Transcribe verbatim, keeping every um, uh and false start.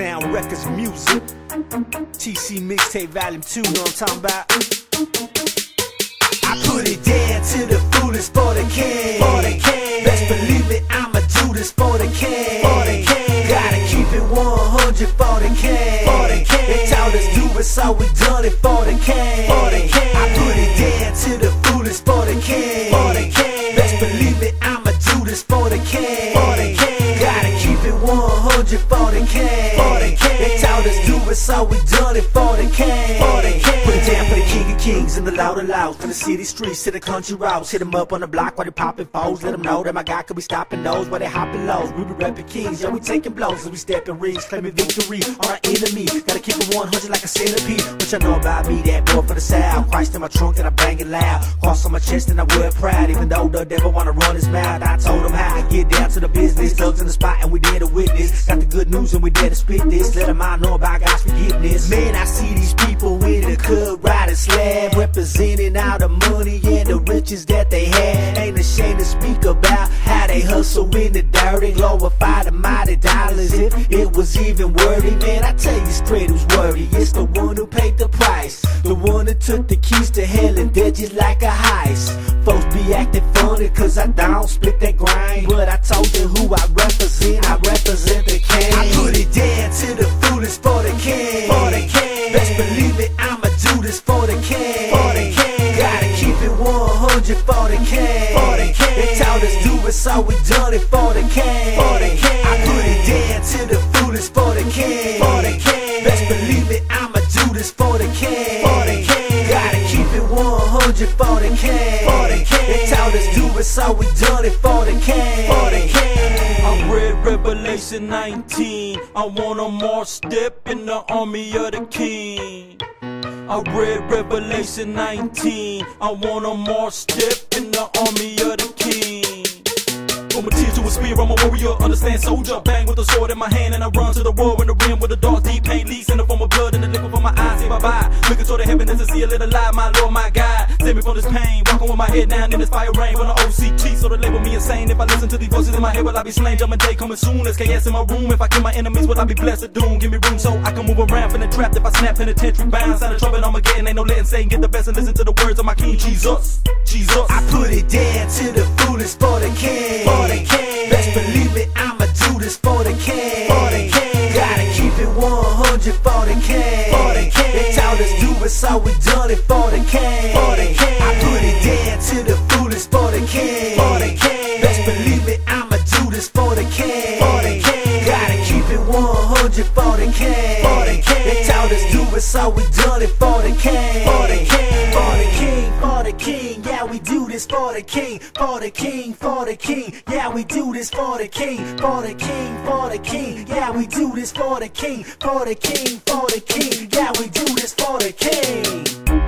Sound Records Music. T C Mixtape Volume two, know what I'm talking about? I put it down to the foolish for the king. For the king. Best believe it, I'ma do this for the king. For the king. Gotta keep it one hundred for the king. For the king. They taught us do it, so we done it for the king. For the king. I put it down to the foolish for the king. For the king. Best believe it, I'ma do this for the king. For the king. Gotta keep it one hundred for the king. For the king. They taught us do it, so we done it for the king. For the king. Put it down for the king. Kings and the loud and loud, from the city streets to the country roads. Hit them up on the block while they popping foes. Let them know that my guy could be stopping those while they hopping lows. We be rapping kings, yeah, we taking blows as we stepping rings, claiming victory on our enemy. Gotta keep it one hundred like a centipede. What y'all know about me? That boy for the sound. Christ in my trunk and I bang it loud. Cross on my chest and I wear it proud. Even though the devil wanna run his mouth, I told him how. Get down to the business. Thugs in the spot and we dare to witness. Got the good news and we dare to spit this. Let them all know about God's forgiveness. Man, I see these people in the club riding slab, representing all the money and the riches that they had. Ain't ashamed to speak about how they hustle in the dirt and glorify the mighty dollars. If it was even worthy, man, I tell you straight who's worthy. It's the one who paid the price, the one who took the keys to hell and did just like a heist. Folks be acting funny cause I don't split that grind, but I told you who I represent. I represent the king. I put it down to the foolish for the king. For the king. Best believe it, I'ma do this for the king. For the king. Gotta keep it one hundred for the king. For the king. They taught us do it, so we done it for the king. For the king. I put it down to the foolish for the king. For the king. Best believe it, I'ma do this for the king. For the king. Gotta keep it one hundred for the king. For the king. They taught us do it, so we done it for the king. For the king. I read Revelation nineteen. I want a more step in the army of the king. I read Revelation nineteen. I want a more step in the army of the king. From a tear to a spear, I'm a warrior, understand soldier. Bang with a sword in my hand and I run to the war in the rim with a dark deep pain leaks in the form of blood and the liquid from my eyes. Say bye bye, looking toward the heaven as I see a little light. My Lord, my God, save me from this pain. Walking with my head down in this fire rain. From the O C cheat, so they label me insane. If I listen to these voices in my head, will I be slain? Judgment day coming soon. There's chaos in my room. If I kill my enemies, will I be blessed or doomed? Give me room so I can move around. Finna trapped if I snap penitentiary bounds. Sound of trouble, I'm again. Ain't no letting Satan get the best and listen to the words of my King Jesus. Jesus. I put it down to the foolish for the king. For the king. Best believe it, I'ma do this for the king. For the king. Gotta keep it one hundred for the king. For the king. They taught us do it, so we done it for the king. For the king. I put it down to the foolish for the king. For the king. Best believe it, I'ma do this for the king. For the king. Gotta keep it one hundred for the king. For the king. They taught us do it, so we done it for the king. For the king. For the king. For the king. Yeah, we do this for the king. For the king. For the king. Yeah, we do this for the king. For the king. For the king. Yeah, we do this for the king. For the king. For the king. Yeah, we do this for the king.